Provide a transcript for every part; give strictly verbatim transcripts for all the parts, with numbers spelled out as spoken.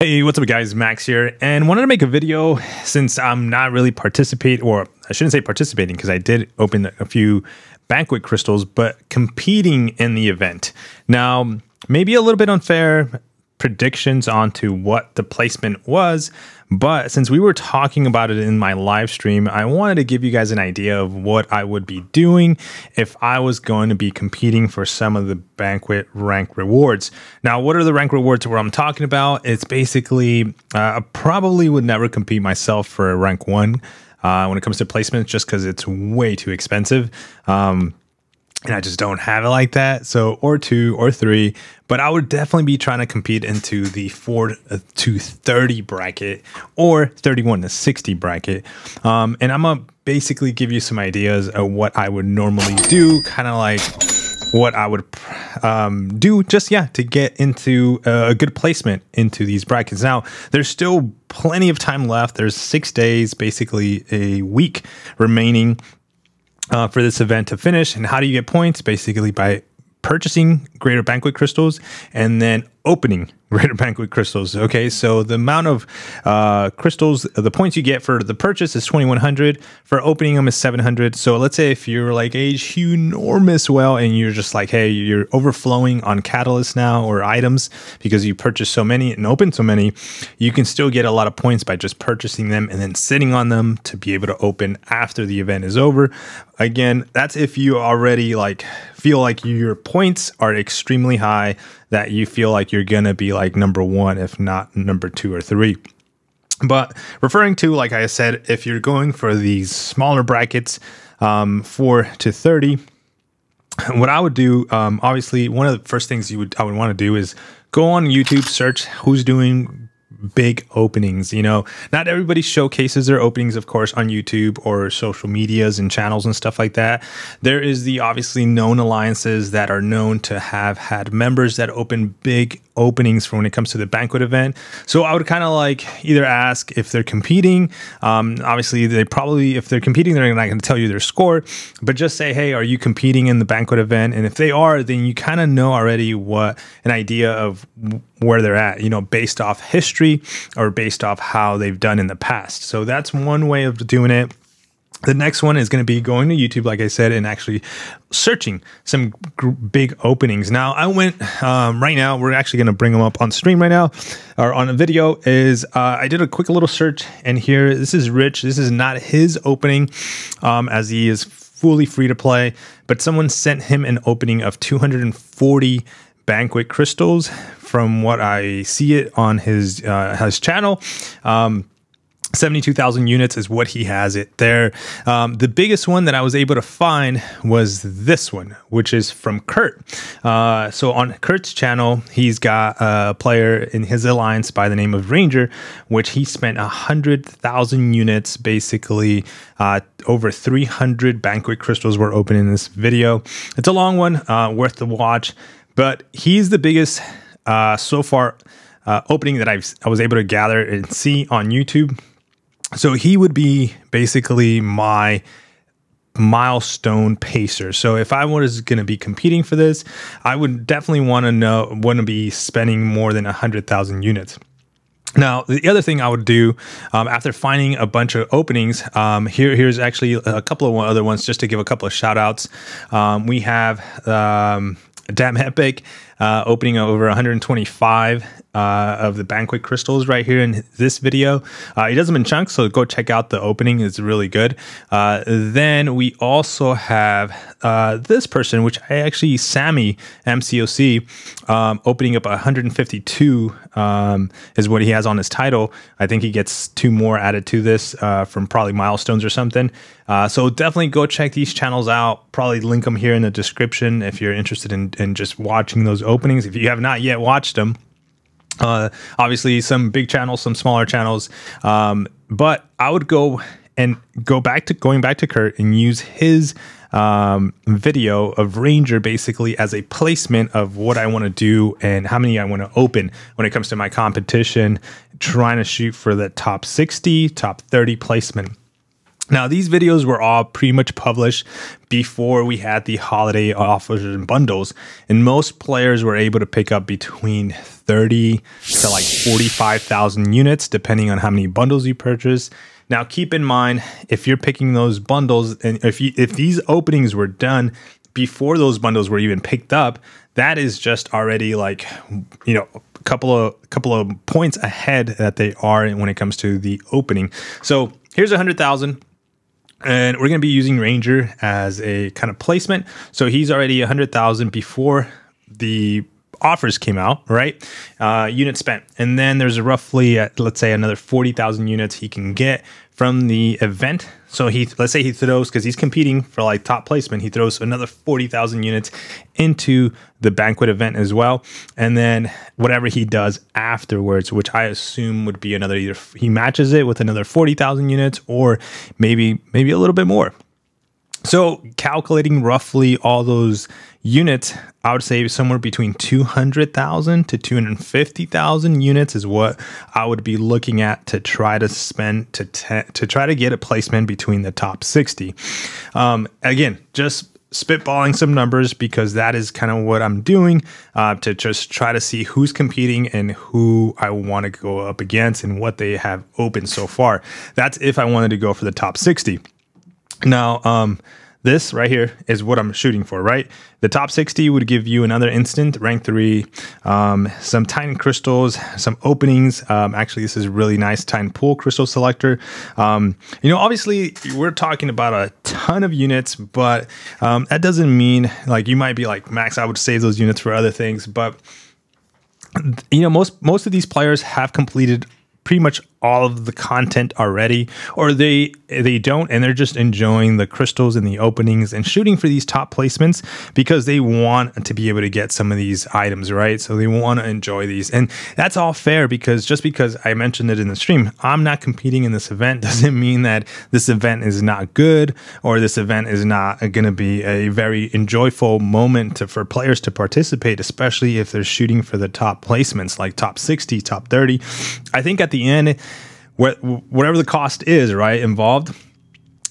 Hey, what's up guys, Max here, and wanted to make a video since I'm not really participate, or I shouldn't say participating because I did open a few banquet crystals, but competing in the event. Now, maybe a little bit unfair predictions onto what the placement was, but since we were talking about it in my live stream, I wanted to give you guys an idea of what I would be doing if I was going to be competing for some of the banquet rank rewards. Now, what are the rank rewards where I'm talking about? It's basically, uh, I probably would never compete myself for a rank one uh, when it comes to placements, just because it's way too expensive. Um, And I just don't have it like that. So, or two or three, but I would definitely be trying to compete into the four to thirty bracket or thirty-one to sixty bracket. Um, and I'm gonna basically give you some ideas of what I would normally do, kind of like what I would um, do just, yeah, to get into a good placement into these brackets. Now, there's still plenty of time left. There's six days, basically a week remaining Uh, for this event to finish. And how do you get points? Basically by purchasing greater banquet crystals and then opening greater banquet crystals. Okay, so the amount of uh, crystals, the points you get for the purchase is twenty-one hundred, for opening them is seven hundred. So let's say if you're like a enormous well and you're just like, hey, you're overflowing on catalysts now or items because you purchased so many and opened so many, you can still get a lot of points by just purchasing them and then sitting on them to be able to open after the event is over. Again, that's if you already like feel like your points are extremely high, that you feel like you're gonna be like number one, if not number two or three. But referring to, like I said, if you're going for these smaller brackets, um, four to thirty, what I would do, um, obviously, one of the first things you would I would want to do is go on YouTube, search who's doing big openings. You know, not everybody showcases their openings, of course, on YouTube or social medias and channels and stuff like that. There is the obviously known alliances that are known to have had members that open big openings for when it comes to the banquet event. So I would kind of like either ask if they're competing. Um, obviously, they probably, if they're competing, they're not going to tell you their score, but just say, hey, are you competing in the banquet event? And if they are, then you kind of know already what an idea of where they're at, you know, based off history or based off how they've done in the past. So that's one way of doing it. The next one is going to be going to YouTube, like I said, and actually searching some big openings. Now, I went um, right now, we're actually going to bring them up on stream right now, or on a video, is uh, I did a quick little search, and here, this is Rich. This is not his opening, um, as he is fully free to play, but someone sent him an opening of two hundred forty banquet crystals from what I see it on his, uh, his channel. Um, seventy-two thousand units is what he has it there. Um, the biggest one that I was able to find was this one, which is from Kurt. Uh, so on Kurt's channel, he's got a player in his alliance by the name of Ranger, which he spent one hundred thousand units, basically uh, over three hundred banquet crystals were open in this video. It's a long one, uh, worth the watch, but he's the biggest uh, so far uh, opening that I've, I was able to gather and see on YouTube. So he would be basically my milestone pacer. So if I was going to be competing for this, I would definitely want to know, want to be spending more than one hundred thousand units. Now, the other thing I would do um, after finding a bunch of openings, um, here, here's actually a couple of other ones just to give a couple of shout outs. Um, we have um, Damn Epic uh, opening over one hundred twenty-five uh, of the banquet crystals right here in this video. Uh, he does them in chunks, so go check out the opening. It's really good. Uh, then we also have uh, this person, which I actually, Sammy M C O C, um, opening up one hundred fifty-two um, is what he has on his title. I think he gets two more added to this uh, from probably milestones or something. Uh, so definitely go check these channels out. Probably link them here in the description if you're interested in, in just watching those openings. If you have not yet watched them, uh, obviously some big channels, some smaller channels, um, but I would go and go back to going back to Kurt and use his um, video of Ranger basically as a placement of what I want to do and how many I want to open when it comes to my competition, trying to shoot for the top sixty, top thirty placement. Now, these videos were all pretty much published before we had the holiday offers and bundles, and most players were able to pick up between thirty to like forty-five thousand units, depending on how many bundles you purchase. Now, keep in mind, if you're picking those bundles, and if you, if these openings were done before those bundles were even picked up, that is just already like, you know, a couple of a couple of points ahead that they are when it comes to the opening. So here's one hundred thousand. And we're going to be using Ranger as a kind of placement. So he's already one hundred thousand before the offers came out, right? Uh, units spent. And then there's roughly, uh, let's say, another forty thousand units he can get from the event. So he, let's say he throws, because he's competing for like top placement, he throws another forty thousand units into the banquet event as well. And then whatever he does afterwards, which I assume would be another, either he matches it with another forty thousand units or maybe, maybe a little bit more. So calculating roughly all those units, I would say somewhere between two hundred thousand to two hundred fifty thousand units is what I would be looking at to try to spend to to try to get a placement between the top sixty. Um, again, just spitballing some numbers because that is kind of what I'm doing uh, to just try to see who's competing and who I want to go up against and what they have open so far. That's if I wanted to go for the top sixty. Now, um, this right here is what I'm shooting for, right? The top sixty would give you another instant, rank three, um, some Titan crystals, some openings. Um, actually, this is really nice Titan pool crystal selector. Um, you know, obviously, we're talking about a ton of units, but um, that doesn't mean like you might be like, Max, I would save those units for other things. But, you know, most, most of these players have completed pretty much all of the content already, or they they don't, and they're just enjoying the crystals and the openings and shooting for these top placements because they want to be able to get some of these items, right? So they want to enjoy these, and that's all fair, because just because I mentioned it in the stream, I'm not competing in this event doesn't mean that this event is not good or this event is not going to be a very enjoyable moment to, for players to participate, especially if they're shooting for the top placements like top sixty, top thirty. I think at the end, whatever the cost is, right, involved,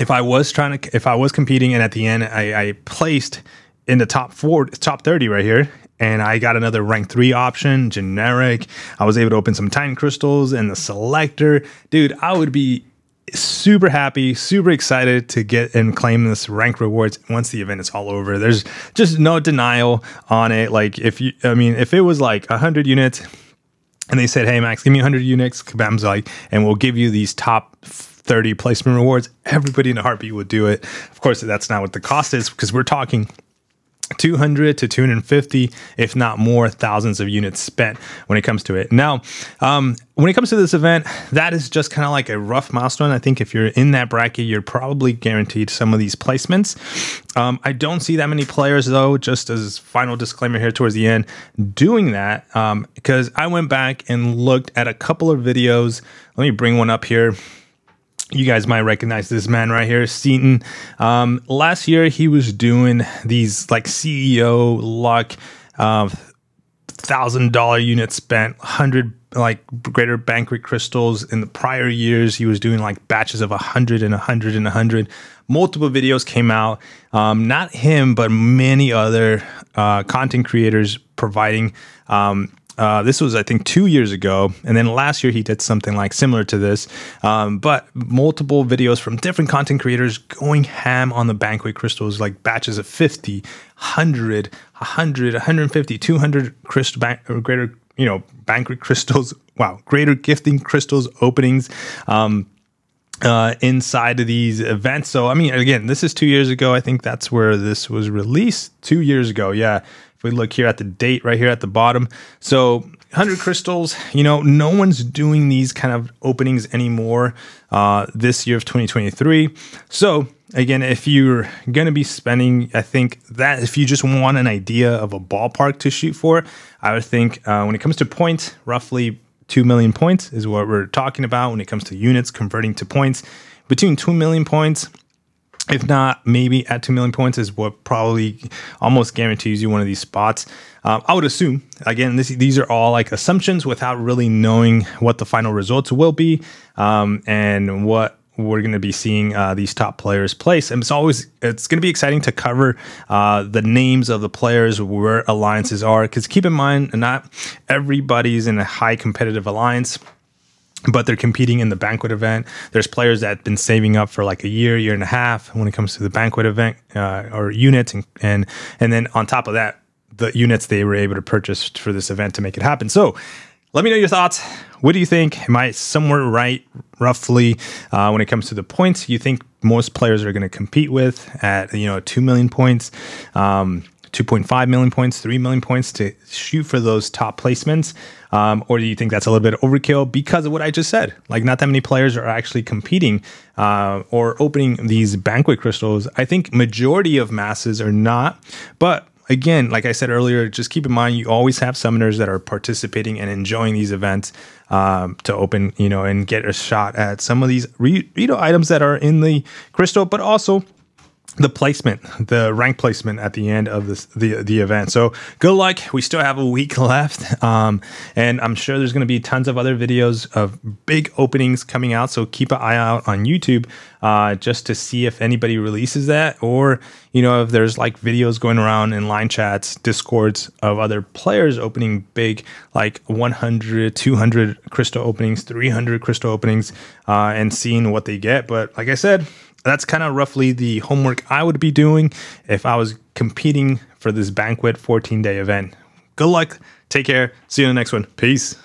if I was trying to, if I was competing and at the end I, I placed in the top four, top thirty right here, and I got another rank three option, generic, I was able to open some Titan crystals and the selector, dude, I would be super happy, super excited to get and claim this rank rewards once the event is all over. There's just no denial on it. Like if you, I mean, if it was like one hundred units, and they said, hey, Max, give me one hundred units, kabam's like, and we'll give you these top thirty placement rewards, everybody in a heartbeat would do it. Of course, that's not what the cost is, because we're talking two hundred to two hundred fifty, if not more, thousands of units spent when it comes to it. Now, um, when it comes to this event, that is just kind of like a rough milestone. I think if you're in that bracket, you're probably guaranteed some of these placements. Um, I don't see that many players, though, just as final disclaimer here towards the end, doing that, um, because I went back and looked at a couple of videos. Let me bring one up here. You guys might recognize this man right here, Seaton. Um, last year, he was doing these like C E O luck, uh, one thousand dollar units spent, one hundred like greater banquet crystals. In the prior years, he was doing like batches of one hundred and one hundred and one hundred. Multiple videos came out, um, not him, but many other uh, content creators providing um Uh, this was, I think, two years ago. And then last year, he did something like similar to this. Um, but multiple videos from different content creators going ham on the banquet crystals, like batches of fifty, one hundred, one hundred, one hundred fifty, two hundred crystal ban- or greater, you know, banquet crystals. Wow. Greater gifting crystals openings. Um, Uh, inside of these events. So, I mean, again, this is two years ago. I think that's where this was released two years ago. Yeah. If we look here at the date right here at the bottom. So one hundred crystals, you know, no one's doing these kind of openings anymore uh, this year of twenty twenty-three. So again, if you're going to be spending, I think that if you just want an idea of a ballpark to shoot for, I would think uh, when it comes to points, roughly two million points is what we're talking about when it comes to units converting to points. Between two million points, if not maybe at two million points, is what probably almost guarantees you one of these spots. Um, I would assume, again, this, these are all like assumptions without really knowing what the final results will be um, and what we're going to be seeing uh, these top players place. And it's always, it's going to be exciting to cover uh, the names of the players, where alliances are, because keep in mind, not everybody's in a high competitive alliance, but they're competing in the banquet event. There's players that have been saving up for like a year, year and a half when it comes to the banquet event uh, or units. And, and, and then on top of that, the units they were able to purchase for this event to make it happen. So let me know your thoughts. What do you think? Am I somewhere right, roughly, uh, when it comes to the points you think most players are going to compete with at, you know, two million points, um, two point five million points, three million points to shoot for those top placements? Um, or do you think that's a little bit overkill because of what I just said? Like, not that many players are actually competing uh, or opening these banquet crystals. I think majority of masses are not, but again, like I said earlier, just keep in mind, you always have summoners that are participating and enjoying these events um, to open, you know, and get a shot at some of these re you know, items that are in the crystal, but also the placement, the rank placement at the end of this, the, the event. So good luck. We still have a week left. Um, and I'm sure there's going to be tons of other videos of big openings coming out. So keep an eye out on YouTube uh, just to see if anybody releases that, or, you know, if there's like videos going around in line chats, discords of other players opening big, like one hundred, two hundred crystal openings, three hundred crystal openings, uh, and seeing what they get. But like I said, that's kind of roughly the homework I would be doing if I was competing for this banquet fourteen day event. Good luck. Take care. See you in the next one. Peace.